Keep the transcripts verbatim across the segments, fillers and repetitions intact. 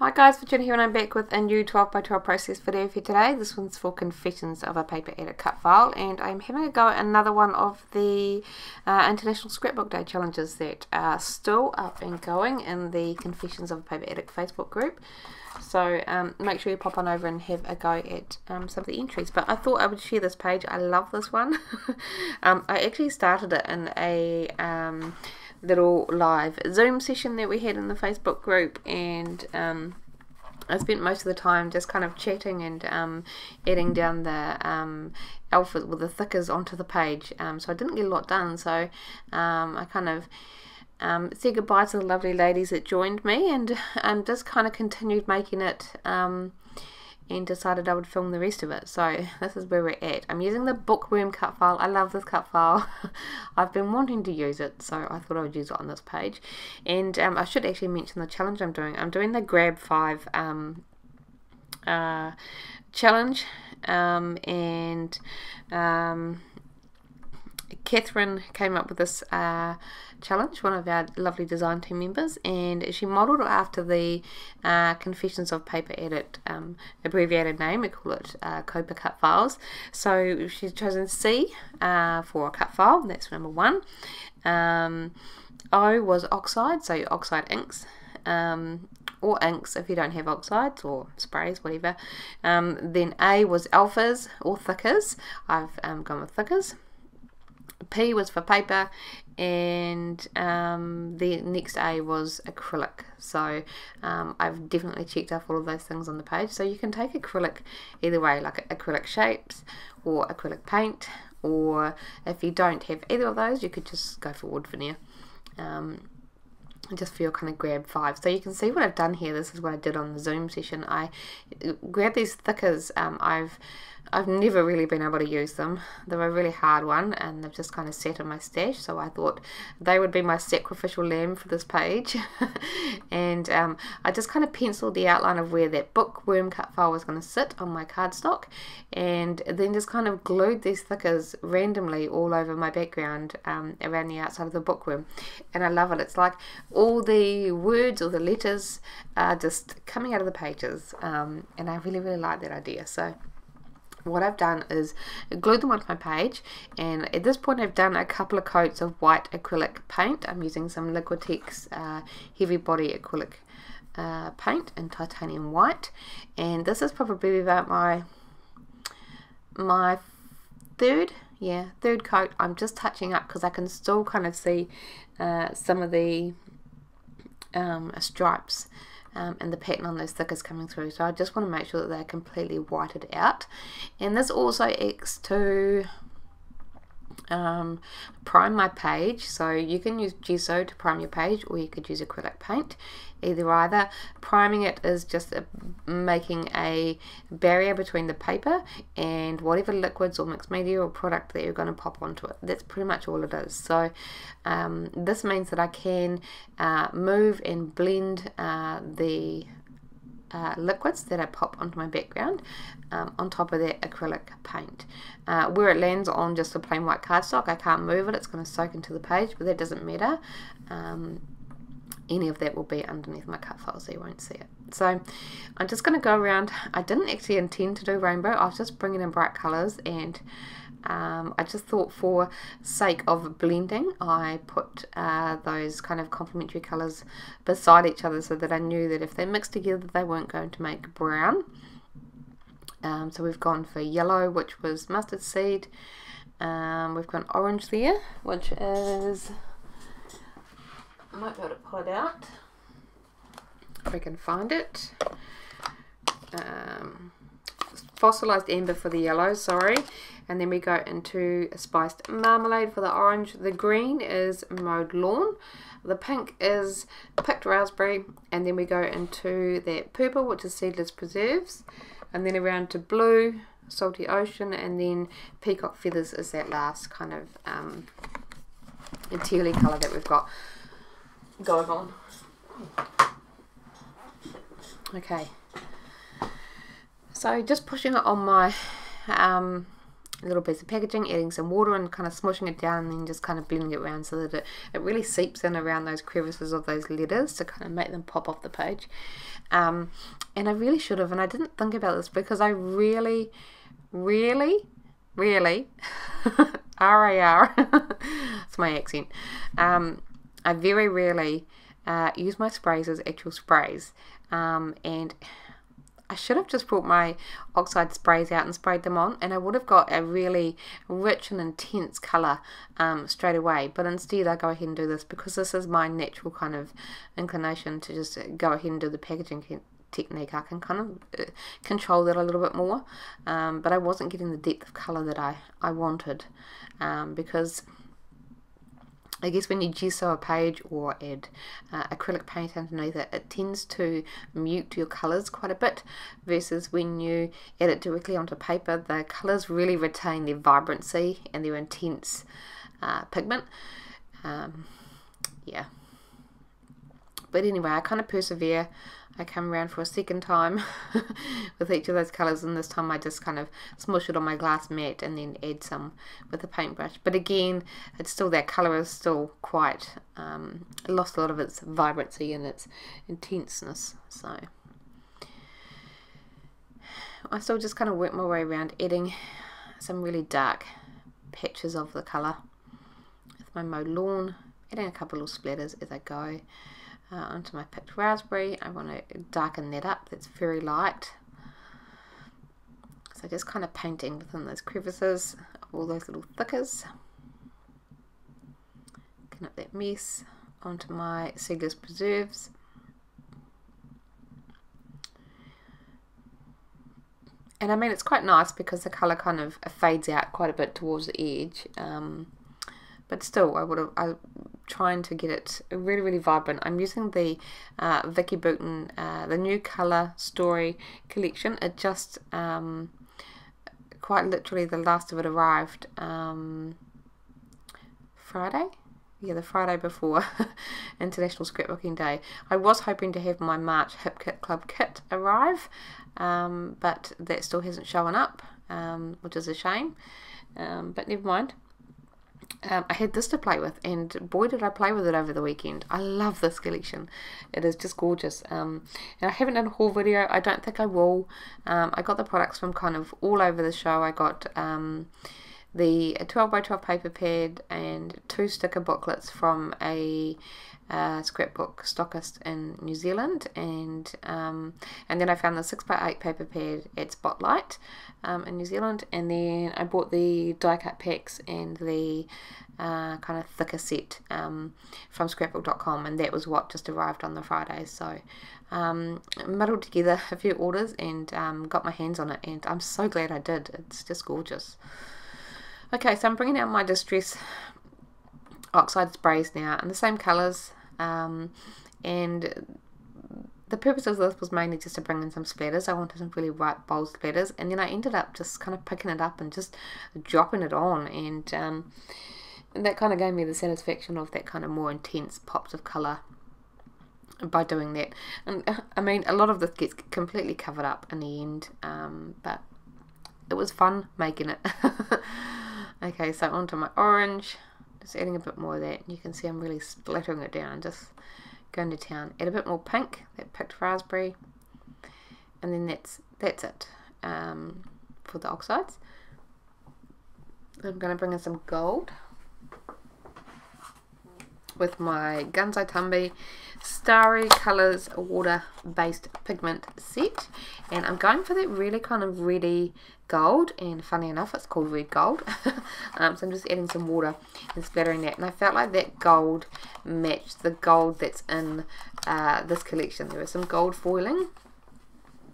Hi guys, Virginia here and I'm back with a new twelve by twelve process video for today. This one's for Confessions of a Paper Addict cut file, and I'm having a go at another one of the uh, International Scrapbook Day challenges that are still up and going in the Confessions of a Paper Addict Facebook group. So um, make sure you pop on over and have a go at um, some of the entries. But I thought I would share this page. I love this one. um, I actually started it in a um, little live Zoom session that we had in the Facebook group, and um, I spent most of the time just kind of chatting and um, adding down the um, alpha with the thickers onto the page. Um, so I didn't get a lot done, so um, I kind of Um, said goodbye to the lovely ladies that joined me, and um, just kind of continued making it um, and decided I would film the rest of it. So this is where we're at. I'm using the bookworm cut file. I love this cut file. I've been wanting to use it, so I thought I would use it on this page. And um, I should actually mention the challenge I'm doing. I'm doing the grab five um, uh, challenge, um, and um, Catherine came up with this uh, challenge, one of our lovely design team members, and she modelled it after the uh, Confessions of Paper Addict um, abbreviated name. We call it uh, COAPA cut files. So she's chosen C uh, for a cut file, that's number one. Um, O was oxide, so your oxide inks, um, or inks if you don't have oxides or sprays, whatever. Um, then A was alphas or thickers. I've um, gone with thickers. P was for paper, and um, the next A was acrylic. So um, I've definitely checked off all of those things on the page. So you can take acrylic either way, like acrylic shapes or acrylic paint, or if you don't have either of those, you could just go for wood veneer. Um, just for your kind of grab five. So you can see what I've done here. This is what I did on the Zoom session. I grabbed these thickers. Um, I've I've never really been able to use them. They're a really hard one, and they've just kind of sat in my stash, so I thought they would be my sacrificial lamb for this page. And um, I just kind of penciled the outline of where that bookworm cut file was going to sit on my cardstock, and then just kind of glued these thickers randomly all over my background um, around the outside of the bookworm. And I love it. It's like all the words or the letters are just coming out of the pages, um, and I really, really like that idea. So what I've done is glued them onto my page, and at this point I've done a couple of coats of white acrylic paint. I'm using some Liquitex uh, heavy body acrylic uh, paint in titanium white, and this is probably about my my third yeah third coat. I'm just touching up because I can still kind of see uh, some of the um, stripes Um, and the pattern on those thickers coming through, so I just want to make sure that they're completely whited out. And this also acts to um, prime my page, so you can use gesso to prime your page, or you could use acrylic paint. Either either priming it is just a, making a barrier between the paper and whatever liquids or mixed media or product that you're going to pop onto it. That's pretty much all it is. So um, this means that I can uh, move and blend uh, the Uh, liquids that I pop onto my background um, on top of that acrylic paint. Uh, where it lands on just a plain white cardstock, I can't move it, it's going to soak into the page, but that doesn't matter. Um, any of that will be underneath my cut file, so you won't see it. So I'm just going to go around. I didn't actually intend to do rainbow, I was just bringing in bright colours, and Um, I just thought for sake of blending I put uh, those kind of complementary colours beside each other, so that I knew that if they mixed together they weren't going to make brown. Um, so we've gone for yellow, which was mustard seed, um, we've got orange there, which is, I might be able to pull it out if I can find it, um, fossilised amber for the yellow, sorry. And then we go into spiced marmalade for the orange. The green is mowed lawn. The pink is picked raspberry. And then we go into that purple, which is seedless preserves. And then around to blue, salty ocean. And then peacock feathers is that last kind of um, tealy colour that we've got going on. Okay. So just pushing it on my Um, a little piece of packaging, adding some water and kind of smushing it down and then just kind of blending it around so that it, it really seeps in around those crevices of those letters to kind of make them pop off the page. Um, and I really should have, and I didn't think about this because I really, really, really, R A R, it's my accent, um, I very rarely uh, use my sprays as actual sprays, um, and I should have just brought my oxide sprays out and sprayed them on, and I would have got a really rich and intense colour um, straight away. But instead I go ahead and do this because this is my natural kind of inclination to just go ahead and do the packaging technique. I can kind of uh, control that a little bit more, um, but I wasn't getting the depth of colour that I, I wanted, um, because I guess when you gesso a page or add uh, acrylic paint underneath it, it tends to mute your colours quite a bit, versus when you add it directly onto paper, the colours really retain their vibrancy and their intense uh, pigment. Um, yeah. But anyway, I kind of persevere. I come around for a second time with each of those colours, and this time I just kind of smush it on my glass mat and then add some with a paintbrush. But again, it's still, that colour is still quite, um, lost a lot of its vibrancy and its intenseness. So I still just kind of work my way around, adding some really dark patches of the colour with my Mow Lawn, adding a couple of splatters as I go. Uh, onto my picked raspberry, I want to darken that up, that's very light. So just kind of painting within those crevices, all those little thickers. Clean up that mess, onto my Seedless Preserves. And I mean, it's quite nice because the colour kind of fades out quite a bit towards the edge. Um, But still, I would have, I'm trying to get it really, really vibrant. I'm using the uh, Vicki Boutin, uh, the New Colour Story collection. It just, um, quite literally, the last of it arrived um, Friday? Yeah, the Friday before International Scrapbook Day. I was hoping to have my March Hip Kit Club kit arrive, um, but that still hasn't shown up, um, which is a shame. Um, but never mind. Um, I had this to play with, and boy did I play with it over the weekend. I love this collection. It is just gorgeous. Um, and I haven't done a haul video. I don't think I will. Um, I got the products from kind of all over the show. I got um, the twelve by twelve paper pad and two sticker booklets from a uh, scrapbook stockist in New Zealand. And um, and then I found the six by eight paper pad at Spotlight um, in New Zealand. And then I bought the die cut packs and the uh, kind of thicker set um, from scrapbook dot com. And that was what just arrived on the Friday. So um, muddled together a few orders and um, got my hands on it. And I'm so glad I did. It's just gorgeous. Okay, so I'm bringing out my Distress Oxide sprays now in the same colours, um, and the purpose of this was mainly just to bring in some splatters. I wanted some really bright, bold splatters, and then I ended up just kind of picking it up and just dropping it on, and, um, and that kind of gave me the satisfaction of that kind of more intense pops of colour by doing that. And I mean, a lot of this gets completely covered up in the end, um, but it was fun making it. Okay, so onto my orange, just adding a bit more of that. You can see I'm really splattering it down, just going to town. Add a bit more pink, that picked raspberry, and then that's that's it um, for the oxides. I'm going to bring in some gold with my Gansai Tumbi Starry Colours water-based pigment set, and I'm going for that really kind of reddy gold, and funny enough it's called red gold. um, so I'm just adding some water and splattering that, and I felt like that gold matched the gold that's in uh, this collection. There was some gold foiling.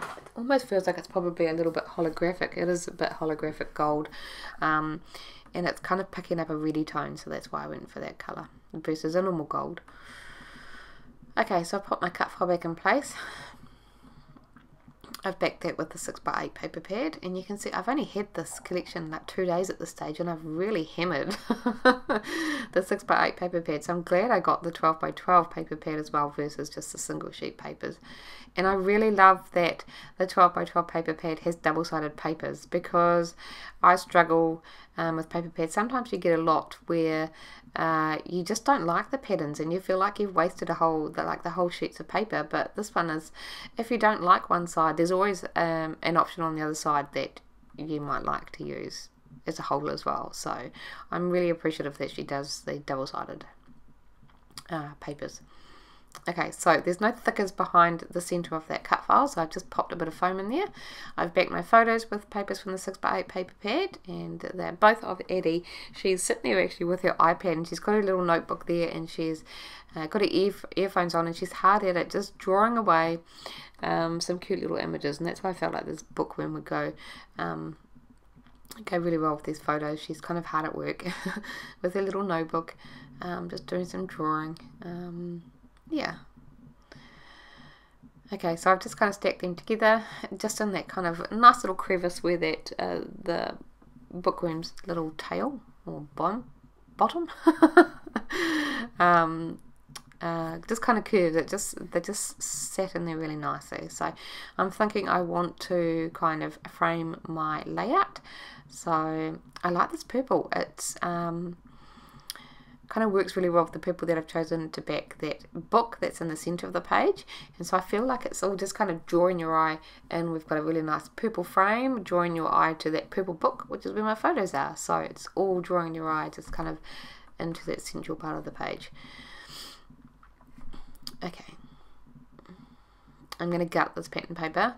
It almost feels like it's probably a little bit holographic. It is a bit holographic gold, um, and it's kind of picking up a reddy tone, so that's why I went for that colour versus a normal gold. Okay, so I put my cut file back in place. I've backed that with the six by eight paper pad, and you can see I've only had this collection like two days at this stage, and I've really hammered the six by eight paper pad, so I'm glad I got the twelve by twelve paper pad as well versus just the single sheet papers. And I really love that the twelve by twelve paper pad has double-sided papers, because I struggle um, with paper pads. Sometimes you get a lot where uh, you just don't like the patterns and you feel like you've wasted a whole, like the whole sheets of paper. But this one is, if you don't like one side, there's always um, an option on the other side that you might like to use as a whole as well. So I'm really appreciative that she does the double-sided uh, papers. Okay, so there's no thickers behind the centre of that cut file, so I've just popped a bit of foam in there. I've backed my photos with papers from the six by eight paper pad, and they're both of Addie. She's sitting there actually with her iPad, and she's got her little notebook there, and she's uh, got her ear earphones on, and she's hard at it, just drawing away um, some cute little images. And that's why I felt like this bookworm would go... Um, go really well with these photos. She's kind of hard at work with her little notebook, um, just doing some drawing. Um, yeah. Okay, so I've just kind of stacked them together, just in that kind of nice little crevice where that uh, the bookworm's little tail or bottom, bottom, um, uh, just kind of curves. It just they just sat in there really nicely. So I'm thinking I want to kind of frame my layout. So I like this purple. It's um. kind of works really well with the purple that I've chosen to back that book that's in the centre of the page, and so I feel like it's all just kind of drawing your eye, and we've got a really nice purple frame drawing your eye to that purple book, which is where my photos are, so it's all drawing your eye just kind of into that central part of the page. Okay, I'm going to gut this pattern paper.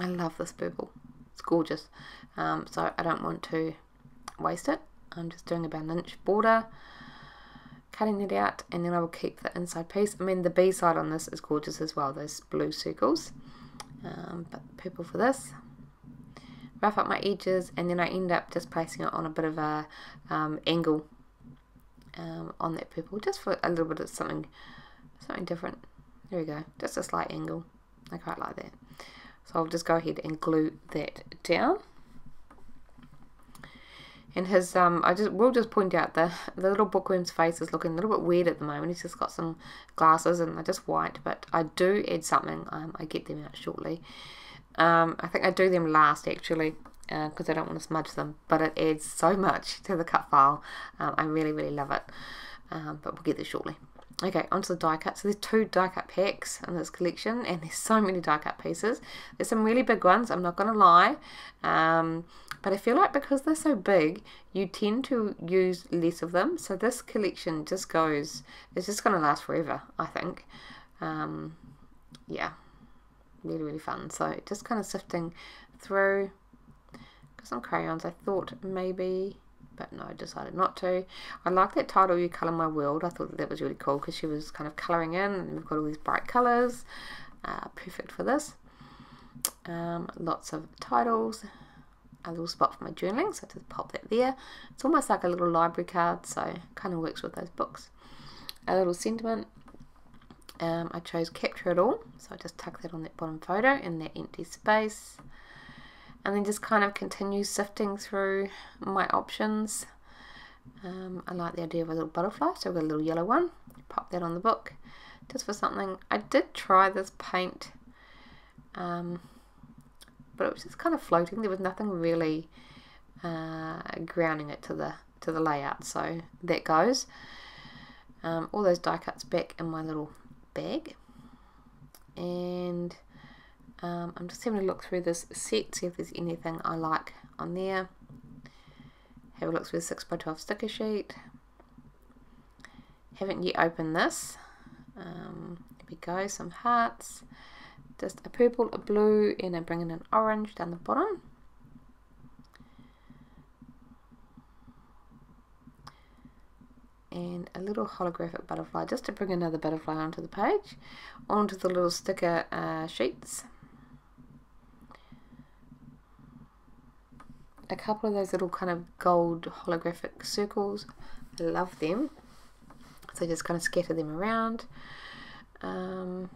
I love this purple, it's gorgeous, um, so I don't want to waste it. I'm just doing about an inch border, cutting it out, and then I will keep the inside piece. I mean, the B side on this is gorgeous as well, those blue circles, um, but purple for this. Rough up my edges, and then I end up just placing it on a bit of a um, angle um, on that purple, just for a little bit of something, something different. There we go, just a slight angle. I quite like that. So I'll just go ahead and glue that down. And his, um, I just will just point out the, the little bookworm's face is looking a little bit weird at the moment. He's just got some glasses and they're just white, but I do add something. Um, I get them out shortly. Um, I think I do them last actually, because uh, I don't want to smudge them, but it adds so much to the cut file. Um, I really, really love it, um, but we'll get there shortly. Okay, onto the die cut. So there's two die cut packs in this collection, and there's so many die cut pieces. There's some really big ones, I'm not going to lie. Um, but I feel like because they're so big, you tend to use less of them. So this collection just goes, it's just going to last forever, I think. Um, yeah, really, really fun. So just kind of sifting through. Got some crayons, I thought maybe... but no, I decided not to. I like that title, You Colour My World. I thought that, that was really cool because she was kind of colouring in, and we've got all these bright colours. Uh, perfect for this. Um, lots of titles. A little spot for my journaling, so I just pop that there. It's almost like a little library card, so it kind of works with those books. A little sentiment. Um, I chose Capture It All, so I just tuck that on that bottom photo in that empty space. And then just kind of continue sifting through my options. Um, I like the idea of a little butterfly, so I've got a little yellow one. Pop that on the book, just for something. I did try this paint, um, but it was just kind of floating. There was nothing really uh, grounding it to the to the layout, so that goes. Um, all those die cuts back in my little bag, and. Um, I'm just having a look through this set, see if there's anything I like on there. Have a look through the six by twelve sticker sheet. Haven't yet opened this. Um, there we go, some hearts. Just a purple, a blue, and I'm bringing an orange down the bottom. And a little holographic butterfly, just to bring another butterfly onto the page, onto the little sticker uh, sheets. A couple of those little kind of gold holographic circles, I love them, so just kind of scatter them around. Um,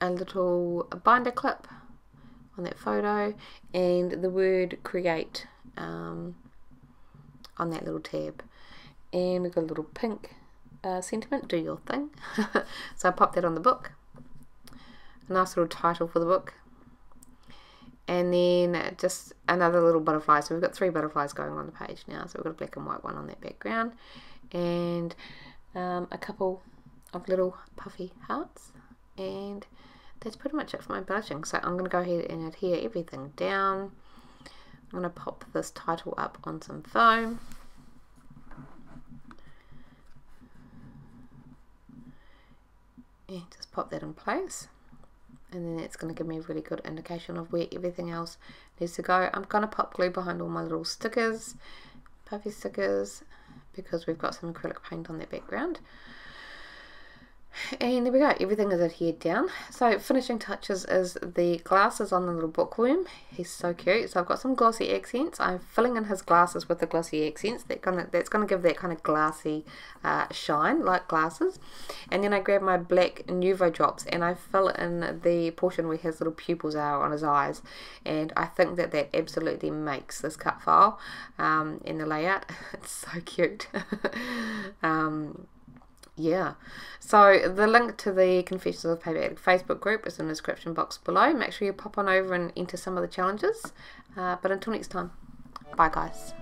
a little binder clip, on that photo, and the word create um, on that little tab. And we've got a little pink uh, sentiment, do your thing. So I popped that on the book. A nice little title for the book. And then just another little butterfly. So we've got three butterflies going on the page now. So we've got a black and white one on that background. And um, a couple of little puffy hearts. And that's pretty much it for my brushing. So I'm going to go ahead and adhere everything down. I'm going to pop this title up on some foam. And just pop that in place. And then it's going to give me a really good indication of where everything else needs to go. I'm going to pop glue behind all my little stickers, puffy stickers, because we've got some acrylic paint on that background. And there we go, everything is adhered down. So finishing touches is the glasses on the little bookworm. He's so cute. So I've got some glossy accents. I'm filling in his glasses with the glossy accents. That gonna, that's going to give that kind of glassy uh, shine, like glasses. And then I grab my black Nuvo Drops and I fill in the portion where his little pupils are on his eyes. And I think that that absolutely makes this cut file um, in the layout. It's so cute. um, Yeah, so the link to the Confessions of a Paper Addict Facebook group is in the description box below. Make sure you pop on over and enter some of the challenges. Uh, but until next time, bye guys.